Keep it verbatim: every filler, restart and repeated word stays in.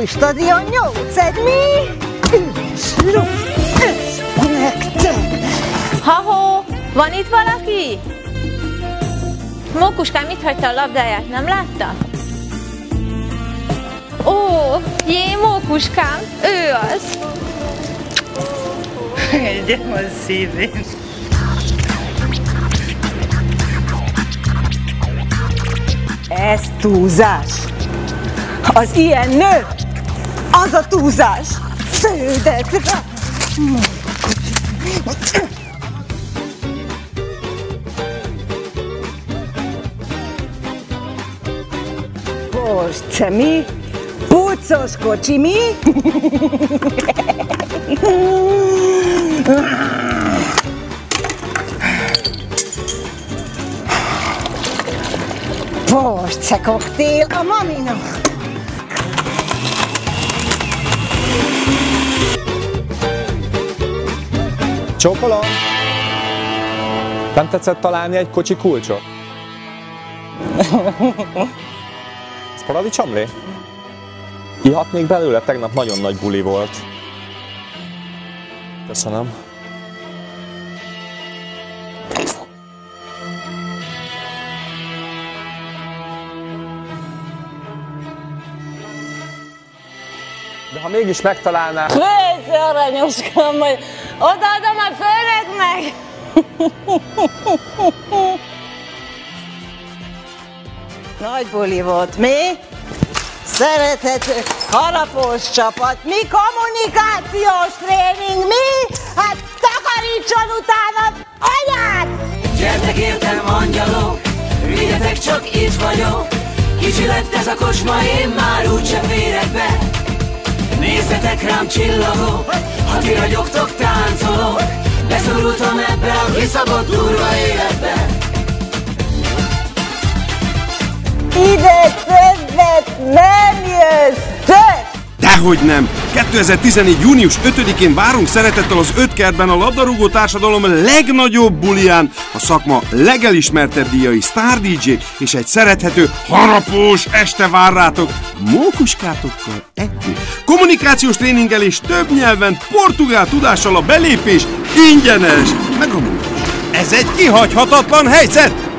új stadion nyolc egy négy, üres rossz, ez a nektek! Ha-ho, van itt valaki? Mókuskám itt hagyta a labdáját, nem látta? Ó, jé, Mókuskám, ő az! Egyem a szívén! Ez túlzás! Az ilyen nő, az a túlzás! Földet rá! Kocse mi? Puccos kocsi mi? Porce koktél a maminak! Csókolom! Nem tetszett találni egy kocsi kulcsot? Ez paradicsomlé? Ihatnék belőle, tegnap nagyon nagy buli volt. Köszönöm. De ha mégis megtalálnám... Kösz, aranyoskám, majd odaadom a főnöknek! Nagy buli volt, mi? Szerethető, harapós csapat, mi kommunikációs tréning, mi? Hát takarítson utána anyád! Gyertek értem, angyalok, vigyetek, csak itt vagyok. Kicsi lett ez a kocsma, én már úgyse férek be. Nézzetek rám, csillagok, ha ti ragyogtok, táncolok. Beszorultam ebbe a kiszabott durva életbe. Ide többet nem jössz, több! Dehogy nem! kétezer-tizenegy június ötödikén várunk szeretettel az Ötkertben a labdarúgó társadalom legnagyobb bulián, a szakma legelismertebb díjai sztár dé dzsé és egy szerethető, harapós este vár rátok mókuskátokkal együtt. Kommunikációs tréninggel és több nyelven, portugál tudással a belépés ingyenes, meg a mókus. Ez egy kihagyhatatlan helyzet!